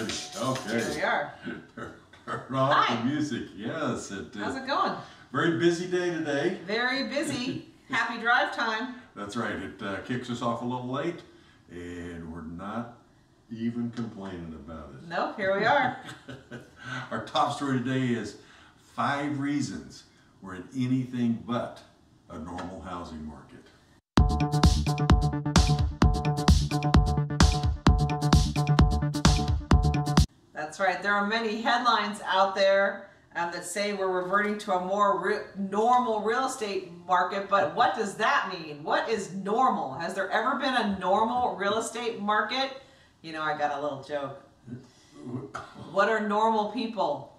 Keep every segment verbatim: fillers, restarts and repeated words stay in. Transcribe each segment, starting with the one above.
Ready. Okay. Here we are. Rock the music. Yes. It, uh, How's it going? Very busy day today. Very busy. Happy drive time. That's right. It uh, kicks us off a little late, and we're not even complaining about it. Nope. Here we are. Our top story today is five reasons we're in anything but a normal housing market. That's right. There are many headlines out there um, that say we're reverting to a more re normal real estate market, but what does that mean? What is normal? Has there ever been a normal real estate market? You know, I got a little joke. What are normal people?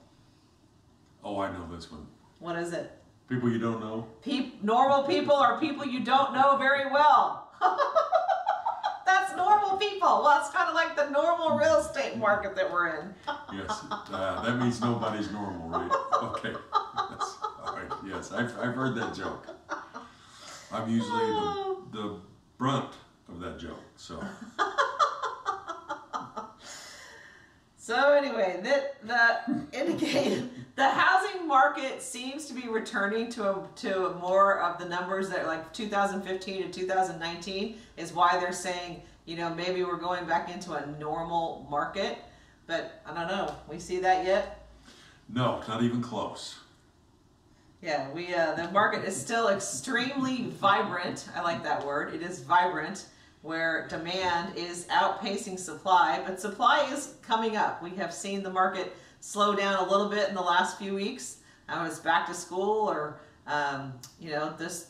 Oh, I know this one. What is it? People you don't know? Pe normal people are people you don't know very well. That's normal people. Well, it's kind of like the normal real estate market that we're in. Yes, uh, that means nobody's normal, right? Okay. That's, all right. Yes, I've, I've heard that joke. I'm usually the, the brunt of that joke, so. So anyway, that the indicate the housing market seems to be returning to a, to a more of the numbers that are like two thousand fifteen and two thousand nineteen is why they're saying, you know, maybe we're going back into a normal market, but I don't know. We see that yet? No, not even close. Yeah, we uh, the market is still extremely vibrant. I like that word. It is vibrant, where demand is outpacing supply, but supply is coming up. We have seen the market slow down a little bit in the last few weeks. I was back to school, or um, you know, this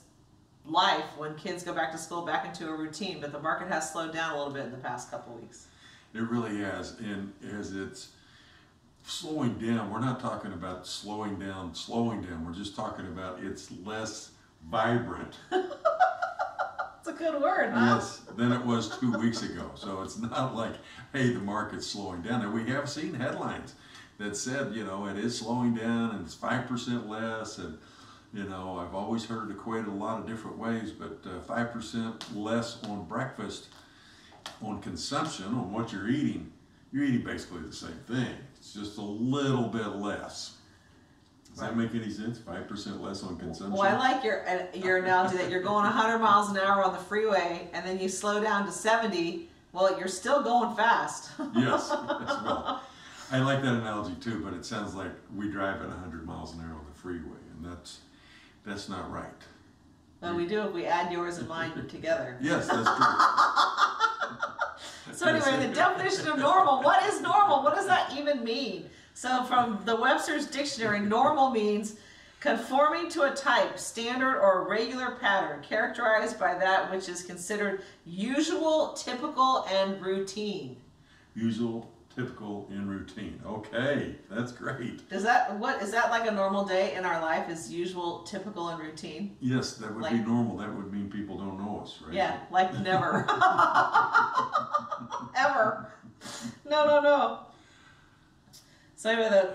life when kids go back to school back into a routine, but the market has slowed down a little bit in the past couple weeks. It really has, and as it's slowing down, we're not talking about slowing down, slowing down, we're just talking about it's less vibrant. That's a good word, huh? Yes, than it was two weeks ago. So it's not like, hey, the market's slowing down. And we have seen headlines that said, you know, it is slowing down and it's five percent less. And, you know, I've always heard it equated a lot of different ways, but uh, five percent less on breakfast, on consumption, on what you're eating. You're eating basically the same thing. It's just a little bit less. Does that make any sense? five percent less on consumption? Well, I like your your analogy that you're going a hundred miles an hour on the freeway and then you slow down to seventy. Well, you're still going fast. Yes. Yes, well, I like that analogy too, but it sounds like we drive at a hundred miles an hour on the freeway, and that's that's not right. Well, we do if we add yours and mine together. Yes, that's true. So anyway, the definition of normal. What is normal? What does that even mean? So from the Webster's Dictionary, normal means conforming to a type, standard, or regular pattern, characterized by that which is considered usual, typical, and routine. Usual, typical, and routine. Okay, that's great. Is that, what, is that like a normal day in our life, is usual, typical, and routine? Yes, that would like, be normal. That would mean people don't know us, right? Yeah, like never. Ever. No, no, no. So anyway, the,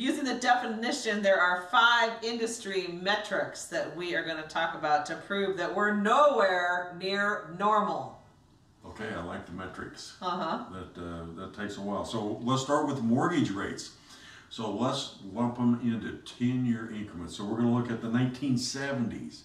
using the definition, there are five industry metrics that we are going to talk about to prove that we're nowhere near normal. Okay, I like the metrics. Uh-huh. That, uh, that takes a while. So let's start with mortgage rates. So let's lump them into ten-year increments. So we're going to look at the nineteen seventies.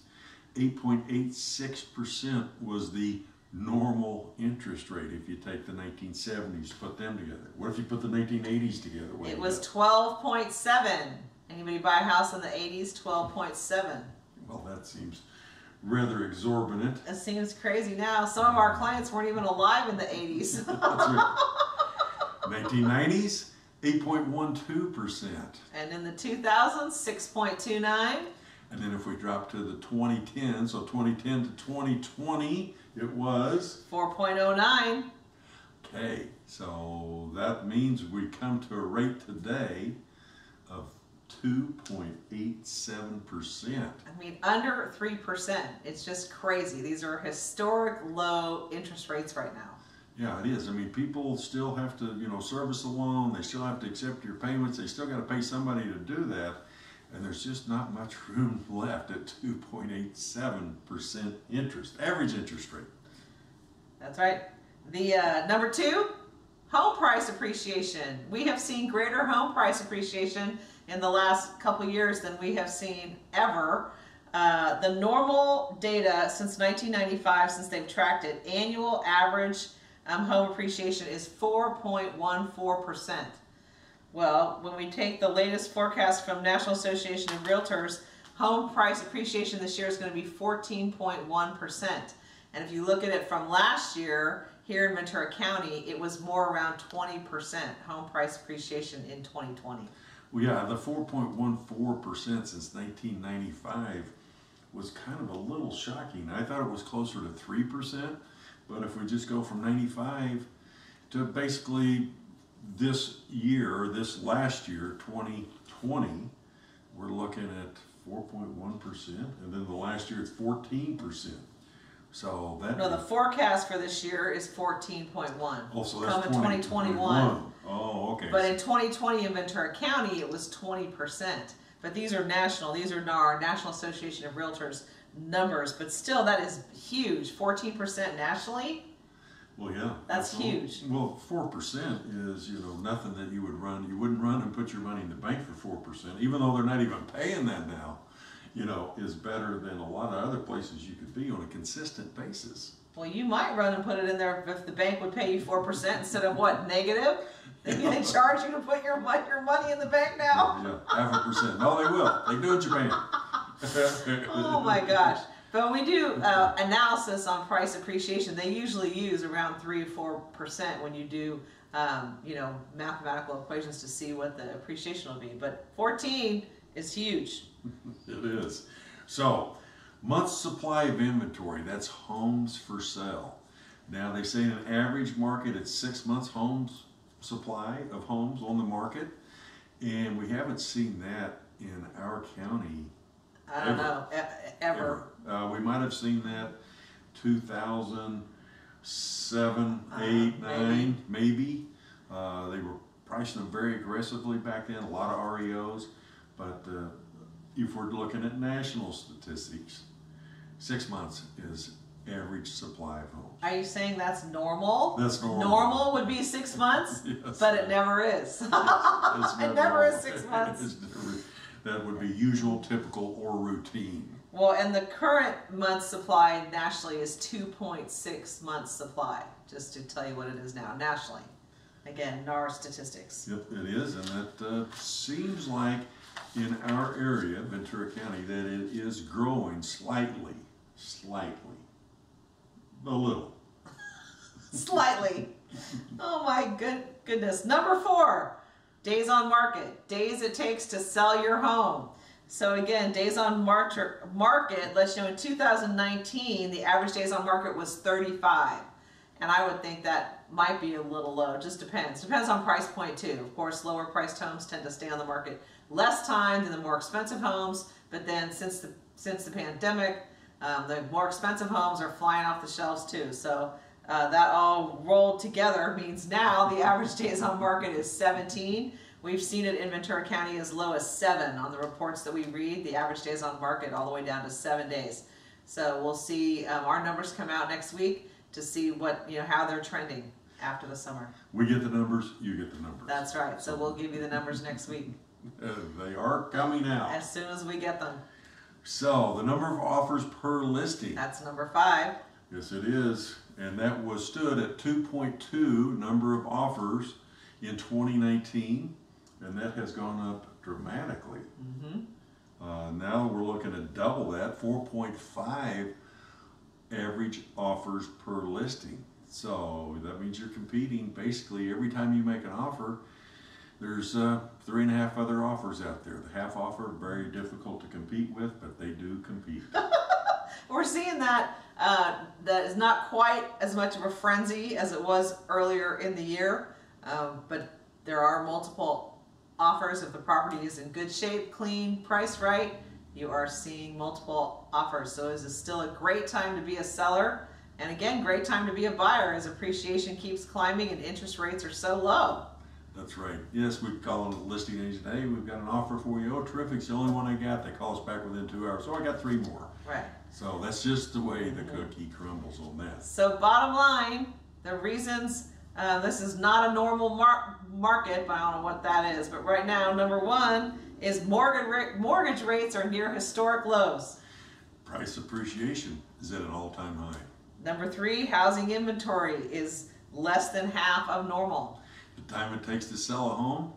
eight point eight six percent was the normal interest rate if you take the nineteen seventies, put them together. What if you put the nineteen eighties together? What it was twelve point seven. Anybody buy a house in the eighties? twelve point seven. Well, that seems rather exorbitant. It seems crazy now. Some of our clients weren't even alive in the eighties. That's right. nineteen nineties, eight point one two percent. And in the two thousands, six point two nine. And then if we drop to the twenty ten, so twenty ten to twenty twenty, it was four point oh nine. Okay, so that means we come to a rate today of two point eight seven percent. I mean, under three percent. It's just crazy. These are historic low interest rates right now. Yeah, it is. I mean, people still have to, you know, service the loan. They still have to accept your payments. They still got to pay somebody to do that. And there's just not much room left at two point eight seven percent interest, average interest rate. That's right. The uh, number two, Home price appreciation. We have seen greater home price appreciation in the last couple years than we have seen ever. Uh, the normal data since nineteen ninety-five, since they've tracked it, annual average um, home appreciation is four point one four percent. Well, when we take the latest forecast from National Association of Realtors, home price appreciation this year is going to be fourteen point one percent. And if you look at it from last year, here in Ventura County, it was more around twenty percent home price appreciation in twenty twenty. Well, yeah, the four point one four percent since nineteen ninety-five was kind of a little shocking. I thought it was closer to three percent, but if we just go from ninety-five to basically this year, this last year, twenty twenty, we're looking at four point one percent, and then the last year it's fourteen percent. So that no, the forecast for this year is fourteen point one. Oh, so that's twenty twenty-one. Oh, okay. But in twenty twenty in Ventura County, it was twenty percent. But these are national. These are N A R, National Association of Realtors numbers. But still, that is huge. fourteen percent nationally. Well, yeah. That's, that's huge. Well, four percent is, you know, nothing that you would run. You wouldn't run and put your money in the bank for four percent, even though they're not even paying that now. You know, is better than a lot of other places you could be on a consistent basis. Well, you might run and put it in there if the bank would pay you four percent instead of what, negative? They yeah. charge you to put your, your money in the bank now? Yeah, yeah, half a percent. No, they will. They do in Japan. Oh, my gosh. But when we do uh, analysis on price appreciation, they usually use around three or four percent when you do, um, you know, mathematical equations to see what the appreciation will be. But fourteen is huge. It is. So, month's supply of inventory, that's homes for sale. Now they say in an average market it's six months homes supply of homes on the market, and we haven't seen that in our county. I don't ever. know e ever. ever. Uh, we might have seen that two thousand seven, uh, eight, maybe. nine, maybe. Uh, they were pricing them very aggressively back then. A lot of R E Os, but. Uh, If we're looking at national statistics, six months is average supply of homes. Are you saying that's normal? That's normal. Normal would be six months, yes. But it never is. It's, it's never it never normal. is six months. It's never, that would be usual, typical, or routine. Well, and the current month supply nationally is two point six months supply, just to tell you what it is now nationally. Again, N A R statistics. Yep, it is, and that uh, seems like in our area, Ventura County, that it is growing slightly, slightly, a little. Slightly. Oh my good goodness. Number four, days on market, days it takes to sell your home. So again, days on market lets you know in two thousand nineteen, the average days on market was thirty-five. And I would think that might be a little low. Just depends. Depends on price point too. Of course, lower priced homes tend to stay on the market less time than the more expensive homes. But then since the since the pandemic, um, the more expensive homes are flying off the shelves too. So uh, that all rolled together means now the average days on market is seventeen. We've seen it in Ventura County as low as seven on the reports that we read. The average days on market all the way down to seven days. So we'll see um, our numbers come out next week to see what, you know, how they're trending after the summer. We get the numbers, you get the numbers. That's right. So we'll give you the numbers next week. Uh, they are coming out as soon as we get them. So the number of offers per listing. That's number five. Yes, it is. And that was stood at two point two number of offers in twenty nineteen. And that has gone up dramatically. Mm-hmm. uh, now we're looking at double that, four point five average offers per listing. So that means you're competing basically every time you make an offer. There's uh, three and a half other offers out there. The half offer, very difficult to compete with, but they do compete. We're seeing that uh, that is not quite as much of a frenzy as it was earlier in the year, um, but there are multiple offers. If the property is in good shape, clean, priced right, you are seeing multiple offers. So this is still a great time to be a seller, and again, great time to be a buyer as appreciation keeps climbing and interest rates are so low. That's right. Yes, we call them a listing agent. Hey, we've got an offer for you. Oh, terrific. It's the only one I got. They call us back within two hours. So I got three more. Right. So that's just the way the cookie crumbles on that. So bottom line, the reasons Uh, this is not a normal mar market, but I don't know what that is. But right now, number one is mortgage ra mortgage rates are near historic lows. Price appreciation is at an all-time high. Number three, housing inventory is less than half of normal. The time it takes to sell a home,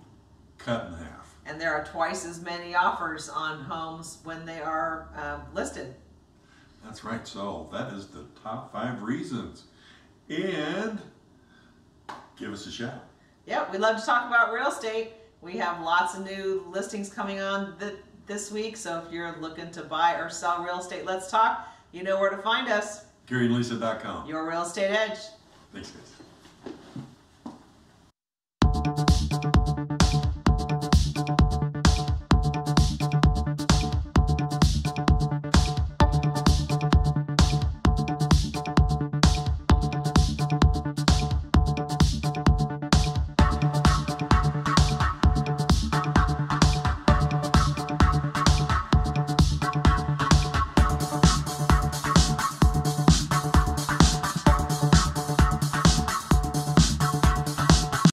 cut in half. And there are twice as many offers on homes when they are uh, listed. That's right, so that is the top five reasons. And give us a shout. Yep, we love to talk about real estate. We have lots of new listings coming on th this week, so if you're looking to buy or sell real estate, let's talk. You know where to find us. Gary and Lisa dot com. Your real estate edge. Thanks, guys.